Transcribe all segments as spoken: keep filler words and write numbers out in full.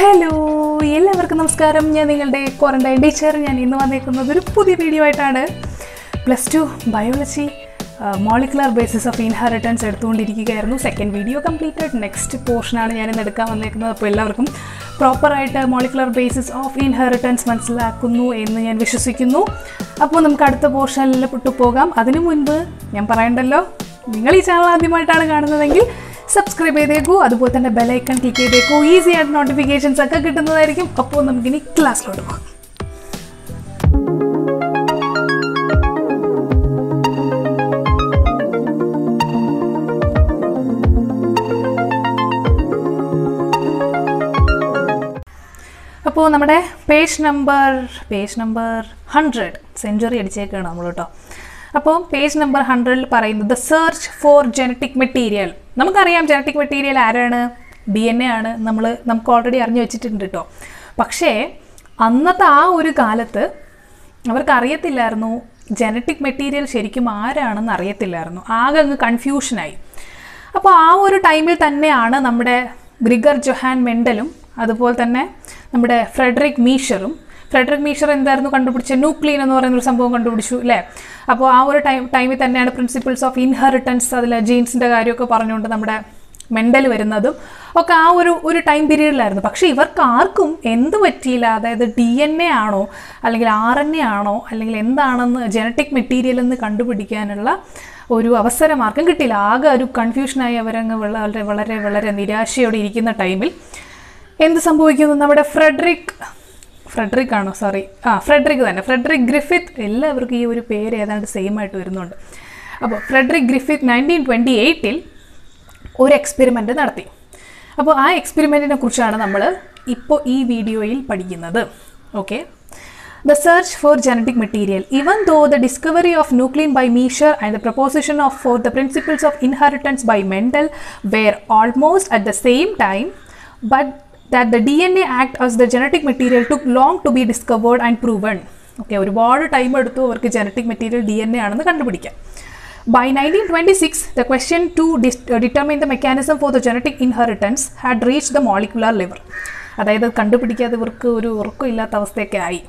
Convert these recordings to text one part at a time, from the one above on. Hello എല്ലാവർക്കും നമസ്കാരം. ഞാൻ നിങ്ങളുടെ ക്വാറൻറ്റൈൻ ടീച്ചർ. ഞാൻ ഇന്ന് വന്നിരിക്കുന്നത് ഒരു പുതിയ വീഡിയോ ആയിട്ടാണ്. Plus two biology molecular basis of inheritance എടുത്തുകൊണ്ടിരിക്കുകയായിരുന്നു. Second video completed. നെക്സ്റ്റ് പോർഷനാണ് ഞാനിന്ന് എടുക്കാൻ വന്നിരിക്കുന്നത്. അപ്പോൾ എല്ലാവർക്കും പ്രോപ്പറായിട്ട് മോളിക്കുലർ ബേസിസ് ഓഫ് ഇൻഹെറിറ്റൻസ് മനസ്സിലാക്കുന്നു എന്ന് ഞാൻ വിശ്വസിക്കുന്നു. അപ്പോൾ നമുക്ക് അടുത്ത പോർഷനിൽ പോകാം. അതിനു മുൻപ് ഞാൻ പറയണ്ടല്ലോ, നിങ്ങൾ ഈ ചാനൽ ആദ്യമായിട്ടാണ് കാണുന്നതെങ്കിൽ സബ്സ്ക്രൈബ് ചെയ്തേക്കൂ. അതുപോലെ തന്നെ ബെലൈക്കൺ ക്ലിക്ക് ചെയ്തേക്കൂ. ഈസി ആയിട്ട് നോട്ടിഫിക്കേഷൻസ് ഒക്കെ കിട്ടുന്നതായിരിക്കും. അപ്പോൾ നമുക്കിനി ക്ലാസ്സിലോട്ട് പോകാം. അപ്പോൾ നമ്മുടെ page number page number hundred century അടിച്ചേക്കാണ് നമ്മൾ കേട്ടോ. അപ്പോൾ പേജ് നമ്പർ ഹൺഡ്രഡിൽ പറയുന്നത് സെർച്ച് ഫോർ ജനറ്റിക് മെറ്റീരിയൽ. നമുക്കറിയാം ജനറ്റിക് മെറ്റീരിയൽ ആരാണ്? ഡി എൻ എ ആണ്. നമ്മൾ നമുക്ക് ഓൾറെഡി അറിഞ്ഞു വെച്ചിട്ടുണ്ട് കേട്ടോ. പക്ഷേ അന്നത്തെ ആ ഒരു കാലത്ത് അവർക്ക് അറിയത്തില്ലായിരുന്നു ജനറ്റിക് മെറ്റീരിയൽ ശരിക്കും ആരാണെന്ന് അറിയത്തില്ലായിരുന്നു. ആകെ അങ്ങ് കൺഫ്യൂഷനായി. അപ്പോൾ ആ ഒരു ടൈമിൽ തന്നെയാണ് നമ്മുടെ ഗ്രിഗർ ജൊഹാൻ മെൻഡലും അതുപോലെ തന്നെ നമ്മുടെ ഫ്രെഡറിക് മീഷറും ഫ്രെഡറിക് മീഷർ എന്തായിരുന്നു കണ്ടുപിടിച്ചത്? ന്യൂക്ലിയൻ എന്ന് പറയുന്നൊരു സംഭവം കണ്ടുപിടിച്ചു അല്ലേ. അപ്പോൾ ആ ഒരു ടൈം ടൈമിൽ തന്നെയാണ് പ്രിൻസിപ്പിൾസ് ഓഫ് ഇൻഹെറിറ്റൻസ്, അതിൽ ജീൻസിൻ്റെ കാര്യമൊക്കെ പറഞ്ഞുകൊണ്ട് നമ്മുടെ മെൻഡൽ വരുന്നതും ഒക്കെ ആ ഒരു ഒരു ടൈം പീരീഡിലായിരുന്നു. പക്ഷേ ഇവർക്ക് ആർക്കും എന്ത് പറ്റിയില്ല. അതായത് ഡി എൻ എ ആണോ അല്ലെങ്കിൽ ആർ എൻ എ ആണോ അല്ലെങ്കിൽ എന്താണെന്ന് ജനറ്റിക് മെറ്റീരിയൽ എന്ന് കണ്ടുപിടിക്കാനുള്ള ഒരു അവസരം ആർക്കും കിട്ടിയില്ല. ആകെ ഒരു കൺഫ്യൂഷനായി അവരങ്ങ് വളരെ വളരെ വളരെ നിരാശയോടെ ഇരിക്കുന്ന ടൈമിൽ എന്ത് സംഭവിക്കുന്നു? നമ്മുടെ ഫ്രെഡറിക് ഫ്രെഡറിക് ആണോ സോറി ആ ഫ്രെഡറിക് തന്നെ ഫ്രെഡറിക് ഗ്രിഫിത്ത്. എല്ലാവർക്കും ഈ ഒരു പേര് ഏതാണ്ട് സെയിം ആയിട്ട് വരുന്നുണ്ട്. അപ്പോൾ ഫ്രെഡറിക് ഗ്രിഫിത്ത് നയൻറ്റീൻ ട്വൻറ്റി എയ്റ്റിൽ ഒരു എക്സ്പെരിമെൻ്റ് നടത്തി. അപ്പോൾ ആ എക്സ്പെരിമെൻറ്റിനെ കുറിച്ചാണ് നമ്മൾ ഇപ്പോൾ ഈ വീഡിയോയിൽ പഠിക്കുന്നത്. Okay, the search for genetic material. Even though the discovery of nuclein by Miescher and the proposition of for the principles of inheritance by Mendel were almost at the same time, but that the D N A act as the genetic material took long to be discovered and proven. Okay, ഒരുപാട് time എടുത്തു അവർക്ക് genetic material D N A ആണെന്ന് കണ്ടുപിടിക്കാം. By nineteen twenty-six, the question to determine the mechanism for the genetic inheritance had reached the molecular level. അതായത് കണ്ടുപിടിക്കാതെ ഇവർക്ക് ഒരു ഉറക്കമില്ലാത്ത അവസ്ഥയൊക്കെ ആയി.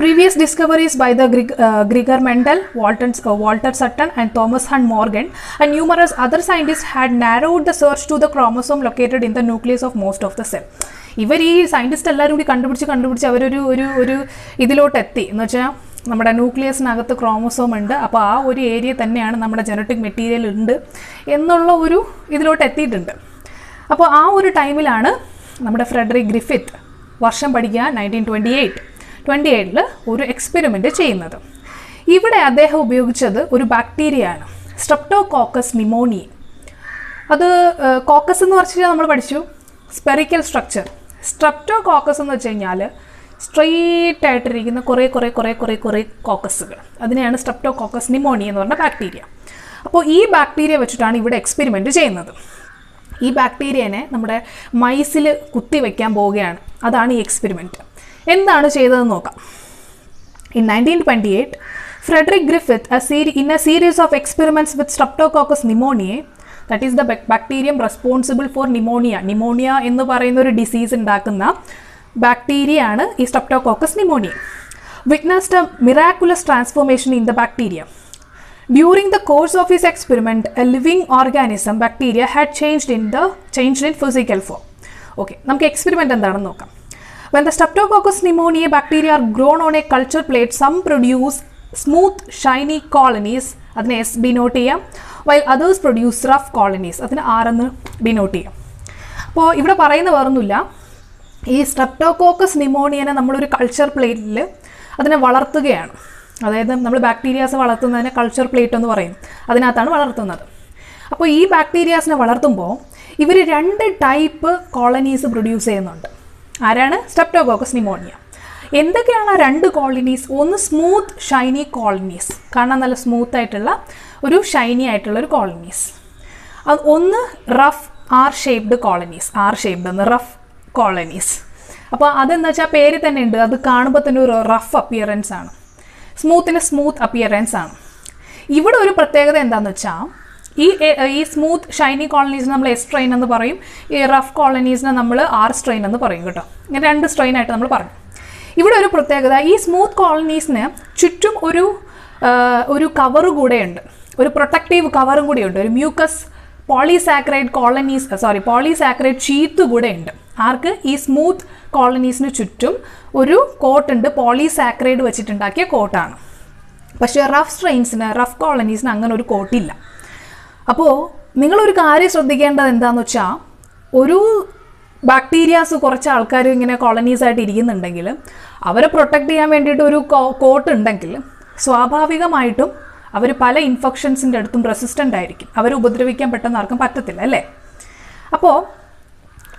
Previous discoveries by the uh, Gregor Mendel, Waltons, uh, Walter Sutton and Thomas Hunt Morgan and numerous other scientists had narrowed the search to the chromosome located in the nucleus of most of the cell. ഇവർ ഈ scientist എല്ലാവരും കൂടി കണ്ടുപിടിച്ച് കണ്ടുപിടിച്ച് അവരൊരു ഒരു ഒരു ഇതിലോട്ട് എത്തി എന്ന് വെച്ചാൽ നമ്മുടെ ന്യൂക്ലിയസിനകത്ത് ക്രോമസോം ഉണ്ട്. അപ്പോൾ ആ ഒരു ഏരിയ തന്നെയാണ് നമ്മുടെ ജനറ്റിക് മെറ്റീരിയൽ ഉണ്ട് എന്നുള്ള ഒരു ഇതിലോട്ട് എത്തിയിട്ടുണ്ട്. അപ്പോൾ ആ ഒരു ടൈമിലാണ് നമ്മുടെ ഫ്രെഡറിക് ഗ്രിഫിത്ത് വർഷം പഠിക്കുക നയൻറ്റീൻ ട്വൻറ്റി എയ്റ്റ് ട്വൻറ്റി എയ്റ്റിൽ ഒരു എക്സ്പെരിമെൻറ്റ് ചെയ്യുന്നത്. ഇവിടെ അദ്ദേഹം ഉപയോഗിച്ചത് ഒരു ബാക്ടീരിയയാണ്, സ്ട്രെപ്റ്റോകോക്കസ് ന്യൂമോണിയ. അത് കോക്കസ് എന്ന് പറഞ്ഞാൽ നമ്മൾ പഠിച്ചു സ്പെറിക്കൽ സ്ട്രക്ചർ. സ്ട്രെപ്റ്റോകോക്കസ് എന്ന് വെച്ച് കഴിഞ്ഞാൽ സ്ട്രെയിറ്റ് ആയിട്ടിരിക്കുന്ന കുറേ കുറേ കുറേ കുറേ കുറേ കോക്കസുകൾ, അതിനെയാണ് സ്ട്രെപ്റ്റോകോക്കസ് ന്യൂമോണിയ എന്ന് പറഞ്ഞ ബാക്ടീരിയ. അപ്പോൾ ഈ ബാക്ടീരിയ വെച്ചിട്ടാണ് ഇവിടെ എക്സ്പെരിമെൻറ്റ് ചെയ്യുന്നത്. ഈ ബാക്ടീരിയനെ നമ്മുടെ മൈസിൽ കുത്തിവെക്കാൻ പോവുകയാണ്. അതാണ് ഈ എക്സ്പെരിമെൻറ്റ്. എന്താണ് ചെയ്തതെന്ന് നോക്കാം. In nineteen twenty eight Frederick Griffith in a series of experiments with streptococcus pneumonia, that is the bacterium responsible for pneumonia. Pneumonia എന്ന് പറയുന്ന ഒരു ഡിസീസ് ഉണ്ടാക്കുന്ന ബാക്ടീരിയ ആണ് ഈ streptococcus pneumonia. Witnessed a miraculous transformation in the bacteria. During the course of his experiment, a living organism, bacteria, had changed in the changed in physical form. Okay, നമുക്ക് experiment എന്താണെന്ന് നോക്കാം. When the Streptococcus pneumoniae bacteria are grown on a culture plate, some produce smooth, shiny colonies. അതിനെ S denote ചെയ്യാം. While others produce rough colonies. അതിനെ R എന്ന് denote ചെയ്യാം. അപ്പോൾ ഇവിടെ പറയുന്ന വേറൊന്നുമില്ല, ഈ സ്ട്രെപ്റ്റോകോക്കസ് ന്യൂമോണിയനെ നമ്മളൊരു കൾച്ചർ പ്ലേറ്റിൽ അതിനെ വളർത്തുകയാണ്. അതായത് നമ്മൾ ബാക്ടീരിയാസ് വളർത്തുന്നതിനെ കൾച്ചർ പ്ലേറ്റ് എന്ന് പറയും. അതിനകത്താണ് വളർത്തുന്നത്. അപ്പോൾ ഈ ബാക്ടീരിയാസിനെ വളർത്തുമ്പോൾ ഇവർ രണ്ട് ടൈപ്പ് കോളനീസ് പ്രൊഡ്യൂസ് ചെയ്യുന്നുണ്ട്. ആരാണ്? Streptococcus pneumonia. എന്തൊക്കെയാണ് ആ രണ്ട് കോളനീസ്? ഒന്ന് സ്മൂത്ത് ഷൈനി കോളനീസ്, കാണാൻ നല്ല സ്മൂത്തായിട്ടുള്ള ഒരു ഷൈനി ആയിട്ടുള്ളൊരു കോളനീസ്. അത് ഒന്ന് rough R shaped colonies, R shaped എന്ന് റഫ് കോളനീസ്. അപ്പോൾ അതെന്ന് വെച്ചാൽ പേര് തന്നെ ഉണ്ട്, അത് കാണുമ്പോൾ തന്നെ ഒരു റഫ് അപ്പിയറൻസ് ആണ്. സ്മൂത്തിന് സ്മൂത്ത് അപ്പിയറൻസ് ആണ്. ഇവിടെ ഒരു പ്രത്യേകത എന്താണെന്ന് വെച്ചാൽ ഈ ഈ സ്മൂത്ത് ഷൈനി കോളനീസിന് നമ്മൾ എസ് സ്ട്രെയിൻ എന്ന് പറയും, ഈ റഫ് കോളനീസിനെ നമ്മൾ ആർ സ്ട്രെയിൻ എന്ന് പറയും കേട്ടോ. ഇങ്ങനെ രണ്ട് സ്ട്രെയിനായിട്ട് നമ്മൾ പറഞ്ഞു. ഇവിടെ ഒരു പ്രത്യേകത, ഈ സ്മൂത്ത് കോളനീസിന് ചുറ്റും ഒരു ഒരു കവറ് കൂടെയുണ്ട്, ഒരു പ്രൊട്ടക്റ്റീവ് കവറും കൂടിയുണ്ട്, ഒരു mucus polysaccharide colonies sorry polysaccharide sheath കൂടെ ഉണ്ട്. ആർക്ക്? ഈ സ്മൂത്ത് കോളനീസിന് ചുറ്റും ഒരു കോട്ടുണ്ട്, പോളിസാക്രൈഡ് വെച്ചിട്ടുണ്ടാക്കിയ കോട്ടാണ്. പക്ഷേ റഫ് സ്ട്രെയിൻസിന്, റഫ് കോളനീസിന് അങ്ങനെ ഒരു കോട്ടില്ല. അപ്പോൾ നിങ്ങളൊരു കാര്യം ശ്രദ്ധിക്കേണ്ടത് എന്താണെന്ന് വെച്ചാൽ, ഒരു ബാക്ടീരിയാസ് കുറച്ച് ആൾക്കാർ ഇങ്ങനെ കോളനീസായിട്ട് ഇരിക്കുന്നുണ്ടെങ്കിൽ അവരെ പ്രൊട്ടക്റ്റ് ചെയ്യാൻ വേണ്ടിയിട്ട് ഒരു കോട്ട് ഉണ്ടെങ്കിൽ സ്വാഭാവികമായിട്ടും അവർ പല ഇൻഫെക്ഷൻസിൻ്റെ അടുത്തും റെസിസ്റ്റൻ്റ് ആയിരിക്കും. അവരെ ഉപദ്രവിക്കാൻ പെട്ടെന്ന് ആർക്കും പറ്റത്തില്ല അല്ലേ. അപ്പോൾ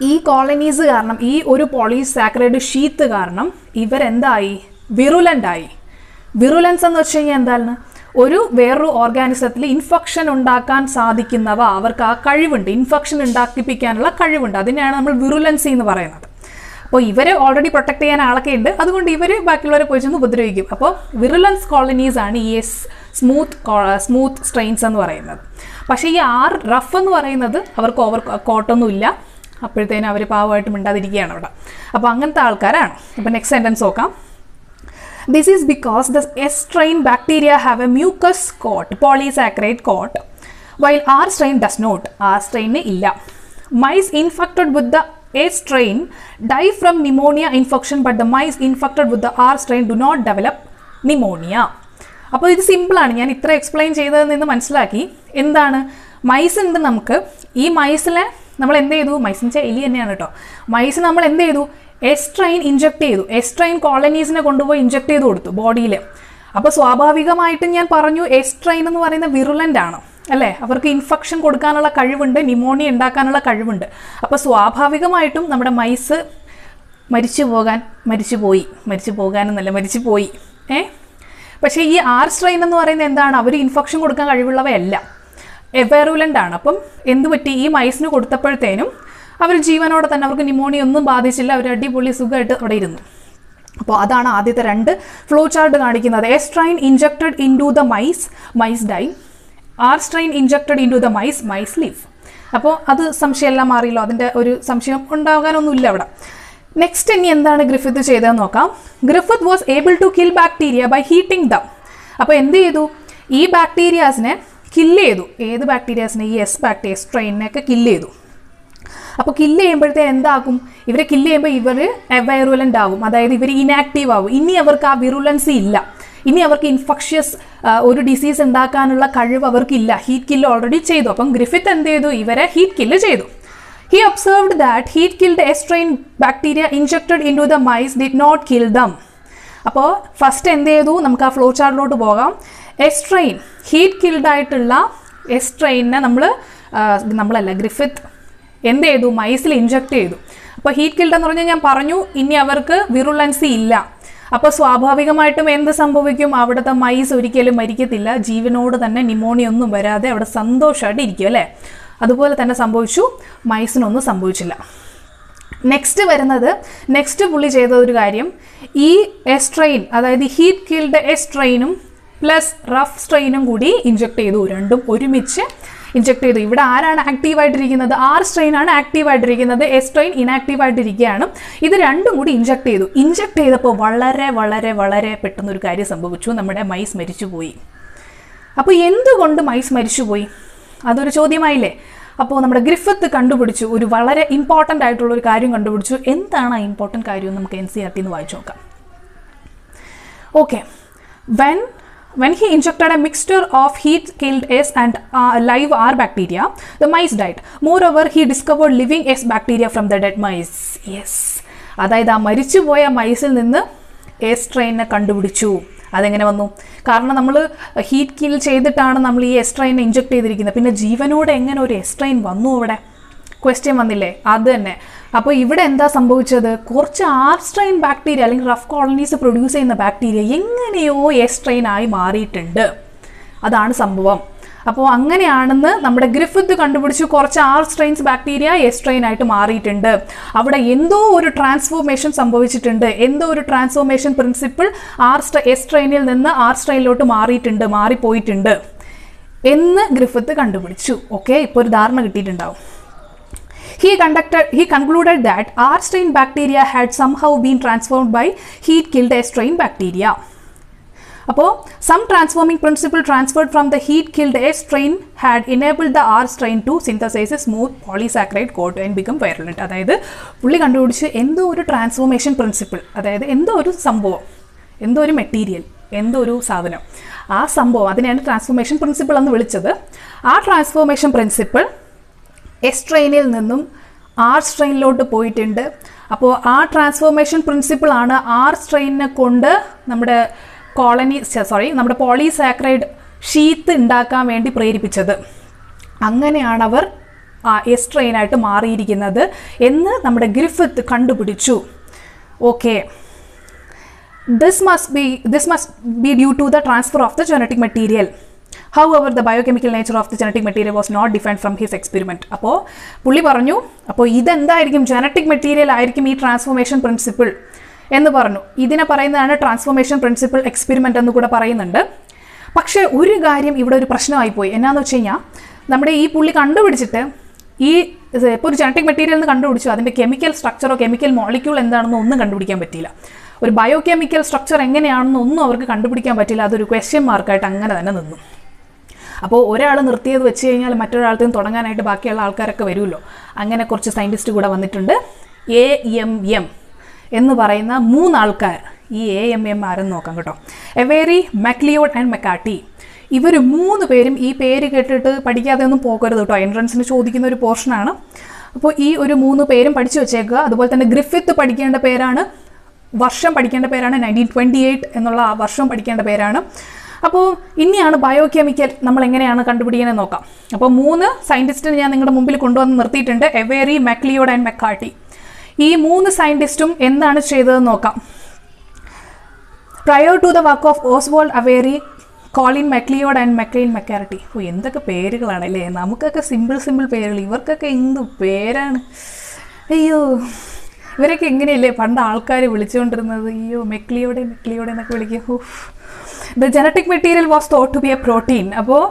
ഈ കോളനീസ് കാരണം, ഈ ഒരു പോളിസാക്രൈഡ് ഷീത്ത് കാരണം ഇവരെന്തായി? വിറുലൻ്റായി. വിറുലൻസ് എന്ന് വെച്ച് കഴിഞ്ഞാൽ എന്താണ്? ഒരു വേറൊരു ഓർഗാനിസത്തിൽ ഇൻഫെക്ഷൻ ഉണ്ടാക്കാൻ സാധിക്കുന്നവ, അവർക്ക് ആ കഴിവുണ്ട്, ഇൻഫെക്ഷൻ ഉണ്ടാക്കിപ്പിക്കാനുള്ള കഴിവുണ്ട്. അതിനെയാണ് നമ്മൾ വിറുലൻസി എന്ന് പറയുന്നത്. അപ്പോൾ ഇവർ ഓൾറെഡി പ്രൊട്ടക്ട് ചെയ്യാൻ ആളൊക്കെ ഉണ്ട്, അതുകൊണ്ട് ഇവർ ബാക്കിയുള്ളവരെ പോയി ചെന്ന് ഉപദ്രവിക്കും. അപ്പോൾ വിറുലൻസ് കോളനീസാണ് ഈ എസ് സ്മൂത്ത് സ്മൂത്ത് സ്ട്രെയിൻസ് എന്ന് പറയുന്നത്. പക്ഷേ ഈ ആർ റഫ് എന്ന് പറയുന്നത് അവർക്ക് ഓവർ കോട്ടൊന്നുമില്ല, അപ്പോഴത്തേനും അവർ പാവമായിട്ട് മിണ്ടാതിരിക്കുകയാണ് അവിടെ. അപ്പോൾ അങ്ങനത്തെ ആൾക്കാരാണ്. അപ്പോൾ നെക്സ്റ്റ് സെൻറ്റൻസ് നോക്കാം. This is because the S-strain bacteria have a mucus coat, polysaccharide coat, while R-strain does not. R-strain illa. Mice infected with the S-strain die from pneumonia infection, but the mice infected with the R-strain do not develop pneumonia. അപ്പോൾ ഇത് സിമ്പിളാണ്. ഞാൻ ഇത്ര explain ചെയ്തതിൽ നിന്ന് മനസ്സിലാക്കി എന്താണ്, mice ഉണ്ട് നമുക്ക്. ഈ മൈസിനെ നമ്മൾ എന്ത് ചെയ്തു? മൈസിന് വെച്ചാൽ എലി തന്നെയാണ് കേട്ടോ. മൈസ് നമ്മൾ എന്ത് ചെയ്തു? എസ്ട്രെയിൻ ഇഞ്ചെക്ട് ചെയ്തു. എസ്ട്രെയിൻ കോളനീസിനെ കൊണ്ടുപോയി ഇഞ്ചെക്ട് ചെയ്ത് കൊടുത്തു ബോഡിയിൽ. അപ്പോൾ സ്വാഭാവികമായിട്ടും ഞാൻ പറഞ്ഞു എസ്ട്രെയിൻ എന്ന് പറയുന്ന വിറുലൻ്റ് ആണ് അല്ലേ. അവർക്ക് ഇൻഫെക്ഷൻ കൊടുക്കാനുള്ള കഴിവുണ്ട്, ന്യൂമോണിയ ഉണ്ടാക്കാനുള്ള കഴിവുണ്ട്. അപ്പോൾ സ്വാഭാവികമായിട്ടും നമ്മുടെ മൈസ് മരിച്ചു പോകാൻ മരിച്ചു പോയി മരിച്ചു പോകാനെന്നല്ല മരിച്ചു പോയി ഏ പക്ഷേ ഈ ആർ സ്ട്രെയിൻ എന്ന് പറയുന്നത് എന്താണ്? അവർ ഇൻഫെക്ഷൻ കൊടുക്കാൻ കഴിവുള്ളവയല്ല, എവെറുലൻ്റ് ആണ്. അപ്പം എന്തു പറ്റി? ഈ മൈസിന് കൊടുത്തപ്പോഴത്തേനും അവർ ജീവനോടെ തന്നെ, അവർക്ക് ന്യൂമോണിയ ഒന്നും ബാധിച്ചില്ല, അവർ അടിപൊളി സുഖമായിട്ട് അവിടെ ഇരുന്നു. അപ്പോൾ അതാണ് ആദ്യത്തെ രണ്ട് ഫ്ലോ ചാർട്ട് കാണിക്കുന്നത്. S strain injected into the mice, mice die. R strain injected into the mice, mice live. അപ്പോൾ അത് സംശയമെല്ലാം മാറിയല്ലോ, അതിൻ്റെ ഒരു സംശയം ഉണ്ടാകാനൊന്നുമില്ല അവിടെ. നെക്സ്റ്റ് ഇനി എന്താണ് ഗ്രിഫിത്ത് ചെയ്തതെന്ന് നോക്കാം. Griffith was able to kill bacteria by heating them. അപ്പോൾ എന്ത് ചെയ്തു? ഈ ബാക്ടീരിയാസിനെ കില്ല് ചെയ്തു. ഏത് ബാക്ടീരിയാസിനെ? ഈ എസ് ബാക്ടീരിയ സ്ട്രെയിനിനെയൊക്കെ കില്ല് ചെയ്തു. അപ്പോൾ കില്ല് ചെയ്യുമ്പോഴത്തേ എന്താകും? ഇവരെ കില്ല് ചെയ്യുമ്പോൾ ഇവർ എവൈറുലൻ്റ് ആകും, അതായത് ഇവർ ഇനാക്റ്റീവ് ആകും. ഇനി അവർക്ക് ആ വിറുലൻസി ഇല്ല, ഇനി അവർക്ക് ഇൻഫെക്ഷ്യസ് ഒരു ഡിസീസ് ഉണ്ടാക്കാനുള്ള കഴിവ് അവർക്കില്ല. ഹീറ്റ് കില്ല് ഓൾറെഡി ചെയ്തു. അപ്പം ഗ്രിഫിത്ത് എന്ത് ചെയ്തു? ഇവരെ ഹീറ്റ് കില്ല് ചെയ്തു. He observed that heat killed S strain bacteria injected into the mice did not kill them. അപ്പോൾ ഫസ്റ്റ് എന്ത് ചെയ്തു? നമുക്ക് ആ ഫ്ലോ ചാർട്ടിലോട്ട് പോകാം. എസ്ട്രെയിൻ ഹീറ്റ് കിൽഡായിട്ടുള്ള എസ്ട്രെയിനെ നമ്മൾ നമ്മളല്ല ഗ്രിഫിത്ത് എന്ത് ചെയ്തു? മൈസിൽ ഇൻജെക്റ്റ് ചെയ്തു. അപ്പോൾ ഹീറ്റ് കിൽഡ് എന്ന് പറഞ്ഞാൽ ഞാൻ പറഞ്ഞു ഇനി അവർക്ക് വിറുലൻസി ഇല്ല. അപ്പോൾ സ്വാഭാവികമായിട്ടും എന്ത് സംഭവിക്കും? അവിടുത്തെ മൈസ് ഒരിക്കലും മരിക്കത്തില്ല, ജീവനോട് തന്നെ ന്യൂമോണിയ ഒന്നും വരാതെ അവിടെ സന്തോഷമായിട്ട് ഇരിക്കും അല്ലേ. അതുപോലെ തന്നെ സംഭവിച്ചു, മൈസിനൊന്നും സംഭവിച്ചില്ല. നെക്സ്റ്റ് വരുന്നത്, നെക്സ്റ്റ് പുള്ളി ചെയ്തൊരു കാര്യം, ഈ എസ്ട്രെയിൻ അതായത് ഹീറ്റ് കിൽഡ് എസ്ട്രെയിനും പ്ലസ് റഫ് സ്ട്രെയിനും കൂടി ഇൻജെക്റ്റ് ചെയ്തു. രണ്ടും ഒരുമിച്ച് ഇൻജെക്ട് ചെയ്തു. ഇവിടെ ആരാണ് ആക്റ്റീവായിട്ടിരിക്കുന്നത്? ആർ സ്ട്രെയിൻ ആണ് ആക്റ്റീവായിട്ടിരിക്കുന്നത്, എസ് സ്ട്രെയിൻ ഇനാക്റ്റീവായിട്ടിരിക്കുകയാണ്. ഇത് രണ്ടും കൂടി ഇൻജെക്ട് ചെയ്തു. ഇൻജെക്ട് ചെയ്തപ്പോൾ വളരെ വളരെ വളരെ പെട്ടെന്നൊരു കാര്യം സംഭവിച്ചു, നമ്മുടെ മൈസ് മരിച്ചുപോയി. അപ്പോൾ എന്തുകൊണ്ട് മൈസ് മരിച്ചുപോയി? അതൊരു ചോദ്യമായില്ലേ. അപ്പോൾ നമ്മുടെ ഗ്രിഫിത്ത് കണ്ടുപിടിച്ചു, ഒരു വളരെ ഇമ്പോർട്ടൻ്റ് ആയിട്ടുള്ളൊരു കാര്യം കണ്ടുപിടിച്ചു. എന്താണ് ആ ഇമ്പോർട്ടൻ്റ് കാര്യം എന്ന് നമുക്ക് എൻ സി ആർ ടി എന്ന് വായിച്ചു നോക്കാം. Okay. When When he injected a mixture of heat-killed S and uh, live R bacteria, the mice died. Moreover, he discovered living S bacteria from the dead mice. Yes. അതായത് ആ മരിച്ചു പോയ മൈസിൽ നിന്ന് S സ്ട്രെയിനെ കണ്ടുപിടിച്ചു. അതെങ്ങനെ വന്നു? കാരണം നമ്മൾ ഹീറ്റ് കിൽ ചെയ്തിട്ടാണ് നമ്മൾ ഈ എസ് സ്ട്രെയിനെ ഇൻജെക്ട് ചെയ്തിരിക്കുന്നത്. പിന്നെ ജീവനോടെ എങ്ങനെ ഒരു എസ് സ്ട്രെയിൻ വന്നു? അവിടെ ക്വസ്റ്റ്യൻ വന്നില്ലേ? അത് തന്നെ. അപ്പോൾ ഇവിടെ എന്താ സംഭവിച്ചത്? കുറച്ച് ആർ സ്ട്രെയിൻ ബാക്ടീരിയ അല്ലെങ്കിൽ റഫ് കോളനീസ് പ്രൊഡ്യൂസ് ചെയ്യുന്ന ബാക്ടീരിയ എങ്ങനെയോ എസ് സ്ട്രെയിൻ ആയി മാറിയിട്ടുണ്ട്. അതാണ് സംഭവം. അപ്പോൾ അങ്ങനെയാണെന്ന് നമ്മുടെ ഗ്രിഫിത്ത് കണ്ടുപിടിച്ചു. കുറച്ച് R strains bacteria S strain ആയിട്ട് മാറിയിട്ടുണ്ട്. അവിടെ എന്തോ ഒരു ട്രാൻസ്ഫോർമേഷൻ സംഭവിച്ചിട്ടുണ്ട്. എന്തോ ഒരു ട്രാൻസ്ഫോർമേഷൻ പ്രിൻസിപ്പിൾ ആർ എസ് സ്ട്രെയിനിൽ നിന്ന് ആർ സ്ട്രെയിനിലോട്ട് മാറിയിട്ടുണ്ട്, മാറിപ്പോയിട്ടുണ്ട്. എന്ന് ഗ്രിഫിത്ത് കണ്ടുപിടിച്ചു. ഓക്കെ, ഇപ്പോൾ ഒരു ധാരണ കിട്ടിയിട്ടുണ്ടാവും. He conducted, he concluded that R strain bacteria had somehow been transformed by heat killed S strain bacteria. അപ്പോൾ some transforming principle transferred from the heat killed S strain had enabled the R strain to synthesize a smooth polysaccharide coat and become virulent. അതായത് പുള്ളി കണ്ടുപിടിച്ച് എന്തോ ഒരു transformation principle, അതായത് എന്തോ ഒരു സംഭവം, എന്തോ ഒരു മെറ്റീരിയൽ, എന്തോ ഒരു സാധനം, ആ സംഭവം, അതിനെയാണ് ട്രാൻസ്ഫോർമേഷൻ പ്രിൻസിപ്പിൾ എന്ന് വിളിച്ചത്. ആ ട്രാൻസ്ഫോർമേഷൻ പ്രിൻസിപ്പിൾ എസ് സ്ട്രെയിനിൽ നിന്നും ആർ സ്ട്രെയിനിലോട്ട് പോയിട്ടുണ്ട്. അപ്പോൾ ആ ട്രാൻസ്ഫോർമേഷൻ പ്രിൻസിപ്പിളാണ് ആർ സ്ട്രെയിനെ കൊണ്ട് നമ്മുടെ കോളനി സോറി നമ്മുടെ പോളിസാക്കറൈഡ് ഷീത്ത് ഉണ്ടാക്കാൻ വേണ്ടി പ്രേരിപ്പിച്ചത്. അങ്ങനെയാണ് അവർ എസ് സ്ട്രെയിനായിട്ട് മാറിയിരിക്കുന്നത് എന്ന് നമ്മുടെ ഗ്രിഫിത്ത് കണ്ടുപിടിച്ചു. Okay, this must be this must be due to the transfer of the genetic material. However, the biochemical nature of the genetic material was not defined from his experiment. അപ്പോൾ പുള്ളി പറഞ്ഞു, അപ്പോൾ ഇതെന്തായിരിക്കും, genetic material ആയിരിക്കും ഈ transformation principle എന്ന് പറഞ്ഞു. ഇതിനെ പറയുന്നതാണ് ട്രാൻസ്ഫോർമേഷൻ പ്രിൻസിപ്പിൾ എക്സ്പെരിമെൻ്റ് എന്ന് കൂടെ പറയുന്നുണ്ട്. പക്ഷേ ഒരു കാര്യം ഇവിടെ ഒരു പ്രശ്നമായിപ്പോയി. എന്നാന്ന് വെച്ച് കഴിഞ്ഞാൽ നമ്മുടെ ഈ പുള്ളി കണ്ടുപിടിച്ചിട്ട് ഈ ഇപ്പോൾ ഒരു ജനറ്റിക് മെറ്റീരിയൽ എന്ന് കണ്ടുപിടിച്ചു, അതിൻ്റെ കെമിക്കൽ സ്ട്രക്ചറോ കെമിക്കൽ മോളിക്യൂൾ എന്താണെന്നോ ഒന്നും കണ്ടുപിടിക്കാൻ പറ്റിയില്ല. ഒരു ബയോകെമിക്കൽ സ്ട്രക്ചർ എങ്ങനെയാണെന്നോ ഒന്നും അവർക്ക് കണ്ടുപിടിക്കാൻ പറ്റില്ല. അതൊരു ക്വസ്റ്റ്യൻ മാർക്കായിട്ട് അങ്ങനെ തന്നെ നിന്നു. അപ്പോൾ ഒരാൾ നിർത്തിയത് വെച്ച് കഴിഞ്ഞാൽ മറ്റൊരാൾക്കും തുടങ്ങാനായിട്ട് ബാക്കിയുള്ള ആൾക്കാരൊക്കെ വരുമല്ലോ. അങ്ങനെ കുറച്ച് സയൻറ്റിസ്റ്റ് കൂടെ വന്നിട്ടുണ്ട്. എ എം എം എന്ന് പറയുന്ന മൂന്നാൾക്കാർ, ഈ എ എം എം ആരെന്ന് നോക്കാം കേട്ടോ, എവേരി, മക്ലിയോഡ് ആൻഡ് മെക്കാർട്ടി. ഇവർ മൂന്ന് പേരും ഈ പേര് കേട്ടിട്ട് പഠിക്കാതെ ഒന്നും പോകരുത് കേട്ടോ, എൻട്രൻസിന് ചോദിക്കുന്ന ഒരു പോർഷനാണ്. അപ്പോൾ ഈ ഒരു മൂന്ന് പേരും പഠിച്ചു വെച്ചേക്കുക. അതുപോലെ തന്നെ ഗ്രിഫിത്ത് പഠിക്കേണ്ട പേരാണ്, വർഷം പഠിക്കേണ്ട പേരാണ് നയൻറ്റീൻ ട്വൻറ്റി എയ്റ്റ് എന്നുള്ള ആ വർഷം പഠിക്കേണ്ട പേരാണ്. അപ്പോൾ ഇനിയാണ് ബയോകെമിക്കൽ നമ്മൾ എങ്ങനെയാണ് കണ്ടുപിടിക്കുന്നത് നോക്കാം. അപ്പോൾ മൂന്ന് സയൻറ്റിസ്റ്റിനെ ഞാൻ നിങ്ങളുടെ മുമ്പിൽ കൊണ്ടുവന്ന് നിർത്തിയിട്ടുണ്ട്, എവേരി, മക്ലിയോഡ് ആൻഡ് മെക്കാർട്ടി. ഈ മൂന്ന് സയൻറ്റിസ്റ്റും എന്താണ് ചെയ്തതെന്ന് നോക്കാം. Prior to the work of Oswald Avery, Colin MacLeod and Maclyn McCarty. ഓ, എന്തൊക്കെ പേരുകളാണല്ലേ, നമുക്കൊക്കെ സിമ്പിൾ സിമ്പിൾ പേരുകൾ, ഇവർക്കൊക്കെ എന്ത് പേരാണ്. അയ്യോ, ഇവരൊക്കെ എങ്ങനെയല്ലേ പണ്ട് ആൾക്കാർ വിളിച്ചുകൊണ്ടിരുന്നത്, അയ്യോ മെക്ലിയോടെ മെക്ലിയോടെ എന്നൊക്കെ വിളിക്കും. The genetic material was thought to be a protein. അപ്പോൾ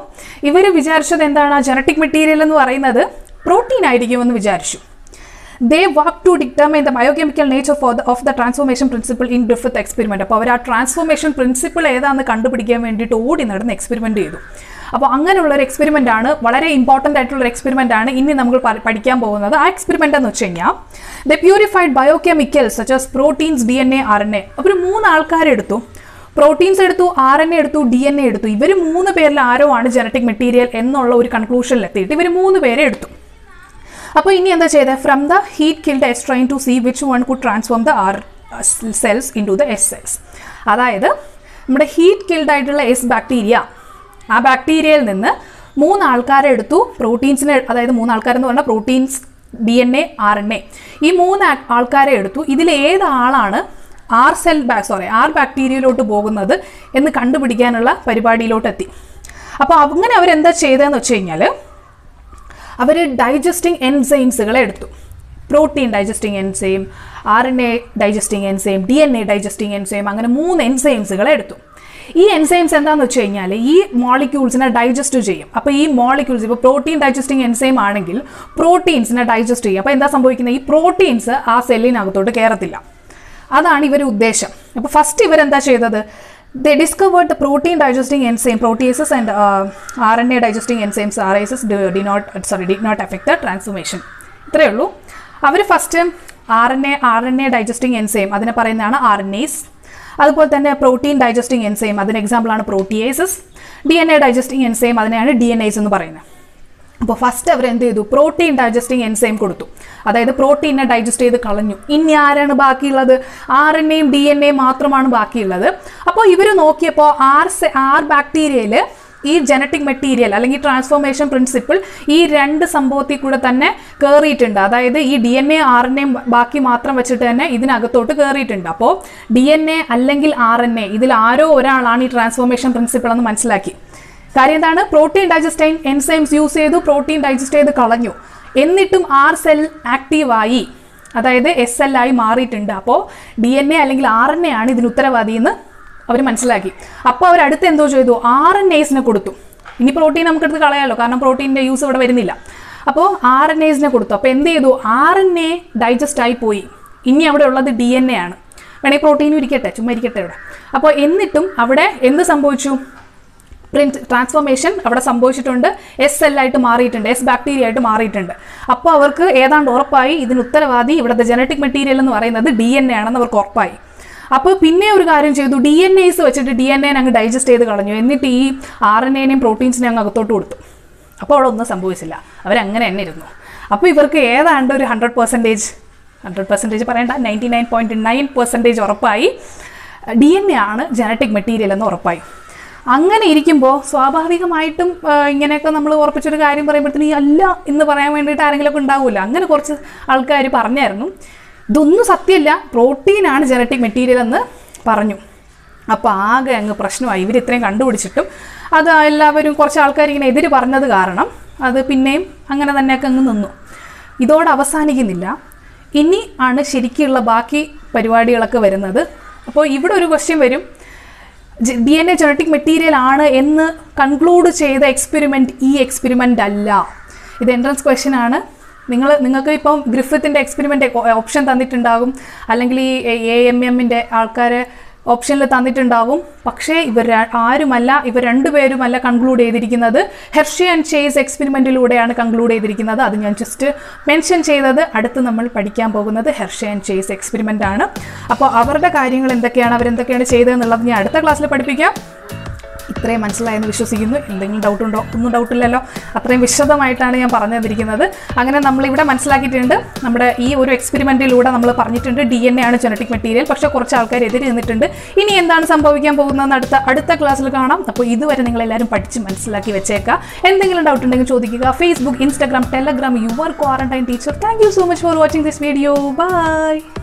ഇവർ വിചാരിച്ചത് എന്താണ്, ആ ജനറ്റിക് മെറ്റീരിയൽ എന്ന് പറയുന്നത് പ്രോട്ടീൻ ആയിരിക്കുമെന്ന് വിചാരിച്ചു. They work to determine the biochemical nature for of the transformation principle in Griffith experiment. അപ്പോൾ അവർ ആ ട്രാൻസ്ഫോർമേഷൻ പ്രിൻസിപ്പിൾ ഏതാണെന്ന് കണ്ടുപിടിക്കാൻ വേണ്ടിയിട്ട് ഓടി നടന്ന് എക്സ്പെരിമെൻറ്റ് ചെയ്തു. അപ്പോൾ അങ്ങനെയുള്ളൊരു എക്സ്പെരിമെൻ്റ് ആണ്, വളരെ ഇമ്പോർട്ടൻ്റ് ആയിട്ടുള്ളൊരു എക്സ്പെരിമെൻ്റ് ആണ് ഇനി നമ്മൾ പഠിക്കാൻ പോകുന്നത്. ആ എക്സ്പെരിമെൻ്റ് എന്ന് വെച്ച് കഴിഞ്ഞാൽ the purified biochemicals such as proteins, D N A, R N A. അവർ മൂന്ന് ആൾക്കാരെടുത്തു, പ്രോട്ടീൻസ് എടുത്തു, ആർ എൻ എ എടുത്തു, ഡി എൻ എ എടുത്തു. ഇവർ മൂന്ന് പേരിൽ ആരോ ആണ് ജനറ്റിക് മെറ്റീരിയൽ എന്നുള്ള ഒരു കൺക്ലൂഷനിലെത്തിയിട്ട് ഇവർ മൂന്ന് പേരെ എടുത്തു. അപ്പോൾ ഇനി എന്താ ചെയ്തത്, from the heat killed S strain to see which one could transform the R cells into the S cells. അതായത് നമ്മുടെ ഹീറ്റ് കിൽഡ് ആയിട്ടുള്ള എസ് ബാക്ടീരിയ, ആ ബാക്ടീരിയയിൽ നിന്ന് മൂന്നാൾക്കാരെ എടുത്തു, പ്രോട്ടീൻസിനെ, അതായത് മൂന്നാൾക്കാരെന്ന് പറഞ്ഞാൽ proteins, D N A, R N A, ഈ മൂന്ന് ആൾക്കാരെ എടുത്തു. ഇതിലേതാളാണ് ആർ സെൽ ബാ സോറി ആർ ബാക്ടീരിയയിലോട്ട് പോകുന്നത് എന്ന് കണ്ടുപിടിക്കാനുള്ള പരിപാടിയിലോട്ട് എത്തി. അപ്പോൾ അങ്ങനെ അവരെന്താ ചെയ്തതെന്ന് വെച്ച് കഴിഞ്ഞാൽ അവർ ഡൈജസ്റ്റിംഗ് എൻസൈംസുകളെ എടുത്തു. Protein digesting enzyme, R N A digesting enzyme, D N A digesting enzyme, അങ്ങനെ മൂന്ന് എൻസൈംസുകളെ എടുത്തു. ഈ എൻസൈംസ് എന്താണെന്ന് വെച്ച് കഴിഞ്ഞാൽ ഈ മോളിക്യൂൾസിനെ ഡൈജസ്റ്റ് ചെയ്യും. അപ്പോൾ ഈ മോളിക്യൂൾസ്, ഇപ്പോൾ പ്രോട്ടീൻ ഡൈജസ്റ്റിംഗ് എൻസൈം ആണെങ്കിൽ പ്രോട്ടീൻസിനെ ഡൈജസ്റ്റ് ചെയ്യും. അപ്പോൾ എന്താ സംഭവിക്കുന്നത്, ഈ പ്രോട്ടീൻസ് ആ സെല്ലിനകത്തോട്ട് കയറത്തില്ല. അതാണ് ഇവരുടെ ഉദ്ദേശം. അപ്പോൾ ഫസ്റ്റ് ഇവരെന്താ ചെയ്തത്, they discovered the protein digesting enzyme, proteases and R N A digesting enzymes, RNases did not sorry did not affect the transformation. ഇത്രയേ ഉള്ളൂ. അവർ first R N A R N A digesting enzyme, അതിനെ പറയുന്നതാണ് R N S. അതുപോലെ തന്നെ protein digesting enzyme, അതിന് എക്സാമ്പിളാണ് proteases. D N A digesting enzyme, അതിനെയാണ് ഡി എൻ എസ് എന്ന് പറയുന്നത്. അപ്പോൾ ഫസ്റ്റ് അവർ എന്ത് ചെയ്തു, പ്രോട്ടീൻ ഡൈജസ്റ്റിംഗ് എൻസൈം കൊടുത്തു, അതായത് പ്രോട്ടീനെ ഡൈജസ്റ്റ് ചെയ്ത് കളഞ്ഞു. ഇനി ആരാണ് ബാക്കിയുള്ളത്, ആർ എൻ എയും ഡി എൻ എയും മാത്രമാണ് ബാക്കിയുള്ളത്. അപ്പോൾ ഇവർ നോക്കിയപ്പോൾ ആർ സെ ആർ ബാക്ടീരിയയിൽ ഈ ജനറ്റിക് മെറ്റീരിയൽ അല്ലെങ്കിൽ ട്രാൻസ്ഫോർമേഷൻ പ്രിൻസിപ്പിൾ ഈ രണ്ട് സംഭവത്തിൽ കൂടെ തന്നെ കയറിയിട്ടുണ്ട്. അതായത് ഈ D N A R N A ബാക്കി മാത്രം വെച്ചിട്ട് തന്നെ ഇതിനകത്തോട്ട് കയറിയിട്ടുണ്ട്. അപ്പോൾ ഡി എൻ എ അല്ലെങ്കിൽ ആർ എൻ എ ഇതിൽ ആരോ ഒരാളാണ് ഈ ട്രാൻസ്ഫോർമേഷൻ പ്രിൻസിപ്പിൾ എന്ന് മനസ്സിലാക്കി. കാര്യം എന്താണ്, പ്രോട്ടീൻ ഡൈജസ്റ്റിംഗ് എൻസൈംസ് യൂസ് ചെയ്തു, പ്രോട്ടീൻ ഡൈജസ്റ്റ് ചെയ്ത് കളഞ്ഞു, എന്നിട്ടും ആർ സെൽ ആക്റ്റീവായി, അതായത് എസ് എൽ ആയി മാറിയിട്ടുണ്ട്. അപ്പോൾ ഡി എൻ എ അല്ലെങ്കിൽ ആർ എൻ എ ആണ് ഇതിന് ഉത്തരവാദി എന്ന് അവർ മനസ്സിലാക്കി. അപ്പോൾ അവർ അടുത്ത് എന്തോ ചെയ്തു, ആർ എൻ എസിനെ കൊടുത്തു. ഇനി പ്രോട്ടീൻ നമുക്കെടുത്ത് കളയാമല്ലോ, കാരണം പ്രോട്ടീൻ്റെ യൂസ് ഇവിടെ വരുന്നില്ല. അപ്പോൾ ആർ എൻ എസിനെ കൊടുത്തു. അപ്പോൾ എന്ത് ചെയ്തു? ആർ എൻ എ ഡൈജസ്റ്റ് ആയി പോയി. ഇനി അവിടെ ഉള്ളത് ഡി എൻ എ ആണ്. വേണമെങ്കിൽ പ്രോട്ടീനും ഇരിക്കട്ടെ, ചുമ്മാ ഇരിക്കട്ടെ ഇവിടെ. അപ്പോൾ എന്നിട്ടും അവിടെ എന്ത് സംഭവിച്ചു? പ്രിന്റ് ട്രാൻസ്ഫോർമേഷൻ അവിടെ സംഭവിച്ചിട്ടുണ്ട്. എസ് സെല്ലായിട്ട് മാറിയിട്ടുണ്ട്, എസ് ബാക്ടീരിയ ആയിട്ട് മാറിയിട്ടുണ്ട്. അപ്പോൾ അവർക്ക് ഏതാണ്ട് ഉറപ്പായി ഇതിന് ഉത്തരവാദി ഇവിടുത്തെ ജനറ്റിക് മെറ്റീരിയൽ എന്ന് പറയുന്നത് ഡി എൻ എ ആണെന്ന് അവർക്ക് ഉറപ്പായി. അപ്പോൾ പിന്നെ ഒരു കാര്യം ചെയ്തു, ഡി എൻ എസ് വെച്ചിട്ട് ഡി എൻ എ അങ്ങ് ഡൈജസ്റ്റ് ചെയ്ത് കളഞ്ഞു. എന്നിട്ട് ഈ ആർ എൻ എനെയും പ്രോട്ടീൻസിനെ അങ്ങ് അകത്തോട്ട് കൊടുത്തു. അപ്പോൾ അവിടെ ഒന്നും സംഭവിച്ചില്ല, അവരങ്ങനെ തന്നെ ഇരുന്നു. അപ്പോൾ ഇവർക്ക് ഏതാണ്ട് ഒരു ഹൺഡ്രഡ് പെർസെൻറ്റേജ് ഹൺഡ്രഡ് പെർസെൻറ്റേജ് പറയണ്ട ninety nine point nine percentage ഉറപ്പായി ഡി എൻ എ ആണ് ജനറ്റിക് മെറ്റീരിയൽ എന്ന് ഉറപ്പായി. അങ്ങനെ ഇരിക്കുമ്പോൾ സ്വാഭാവികമായിട്ടും ഇങ്ങനെയൊക്കെ നമ്മൾ ഉറപ്പിച്ചൊരു കാര്യം പറയുമ്പോഴത്തേന് അല്ല എന്ന് പറയാൻ വേണ്ടിയിട്ട് ആരെങ്കിലുമൊക്കെ ഉണ്ടാവില്ല. അങ്ങനെ കുറച്ച് ആൾക്കാർ പറഞ്ഞായിരുന്നു, ഇതൊന്നും സത്യമല്ല, പ്രോട്ടീനാണ് ജനറ്റിക് മെറ്റീരിയൽ എന്ന് പറഞ്ഞു. അപ്പോൾ ആകെ അങ്ങ് പ്രശ്നമായി. ഇവർ ഇത്രയും കണ്ടുപിടിച്ചിട്ടും അത് എല്ലാവരും കുറച്ച് ആൾക്കാരിങ്ങനെ എതിര് പറഞ്ഞത് കാരണം അത് പിന്നെയും അങ്ങനെ തന്നെയൊക്കെ അങ്ങ് നിന്നു. ഇതോടെ അവസാനിക്കുന്നില്ല, ഇനി ആണ് ശരിക്കുള്ള ബാക്കി പരിപാടികളൊക്കെ വരുന്നത്. അപ്പോൾ ഇവിടെ ഒരു ക്വസ്റ്റ്യൻ വരും, D N A genetic material ആണ് എന്ന് കൺക്ലൂഡ് ചെയ്ത എക്സ്പെരിമെൻറ്റ് ഈ എക്സ്പെരിമെൻ്റ് അല്ല. ഇത് എൻട്രൻസ് ക്വസ്റ്റ്യൻ ആണ്. നിങ്ങൾ നിങ്ങൾക്ക് ഇപ്പം ഗ്രിഫിത്തിൻ്റെ എക്സ്പെരിമെൻ്റ് ഓപ്ഷൻ തന്നിട്ടുണ്ടാകും, അല്ലെങ്കിൽ ഈ എ എം എമ്മിൻ്റെ ആൾക്കാർ ഓപ്ഷനിൽ തന്നിട്ടുണ്ടാകും. പക്ഷേ ഇവർ ആരുമല്ല, ഇവർ രണ്ടുപേരുമല്ല കൺക്ലൂഡ് ചെയ്തിരിക്കുന്നത്. ഹെർഷി ആൻഡ് ചേസ് എക്സ്പെരിമെൻറ്റിലൂടെയാണ് കൺക്ലൂഡ് ചെയ്തിരിക്കുന്നത്. അത് ഞാൻ ജസ്റ്റ് മെൻഷൻ ചെയ്തത്. അടുത്ത് നമ്മൾ പഠിക്കാൻ പോകുന്നത് ഹെർഷി ആൻഡ് ചേസ് എക്സ്പെരിമെൻ്റ് ആണ്. അപ്പോൾ അവരുടെ കാര്യങ്ങൾ എന്തൊക്കെയാണ്, അവരെന്തൊക്കെയാണ് ചെയ്തതെന്നുള്ളത് ഞാൻ അടുത്ത ക്ലാസ്സിൽ പഠിപ്പിക്കാം. ഇത്രയും മനസ്സിലായെന്ന് വിശ്വസിക്കുന്നു. എന്തെങ്കിലും ഡൗട്ട് ഉണ്ടോ? ഒന്നും ഡൗട്ടില്ലല്ലോ, അത്രയും വിശദമായിട്ടാണ് ഞാൻ പറഞ്ഞു തന്നിരിക്കുന്നത്. അങ്ങനെ നമ്മളിവിടെ മനസ്സിലാക്കിയിട്ടുണ്ട്, നമ്മുടെ ഈ ഒരു എക്സ്പെരിമെൻറ്റിലൂടെ നമ്മൾ പറഞ്ഞിട്ടുണ്ട് ഡി എൻ എ ആണ് ജനറ്റിക് മെറ്റീരിയൽ. പക്ഷേ കുറച്ച് ആൾക്കാർ എതിര് നിന്നിട്ടുണ്ട്. ഇനി എന്താണ് സംഭവിക്കാൻ പോകുന്നതെന്ന് അടുത്ത അടുത്ത ക്ലാസ്സിൽ കാണാം. അപ്പോൾ ഇതുവരെ നിങ്ങളെല്ലാവരും പഠിച്ച് മനസ്സിലാക്കി വെച്ചേക്കാം. എന്തെങ്കിലും ഡൗട്ട് ഉണ്ടെങ്കിൽ ചോദിക്കുക. Facebook, Instagram, Telegram, your quarantine teacher. Thank you so much for watching this video. By.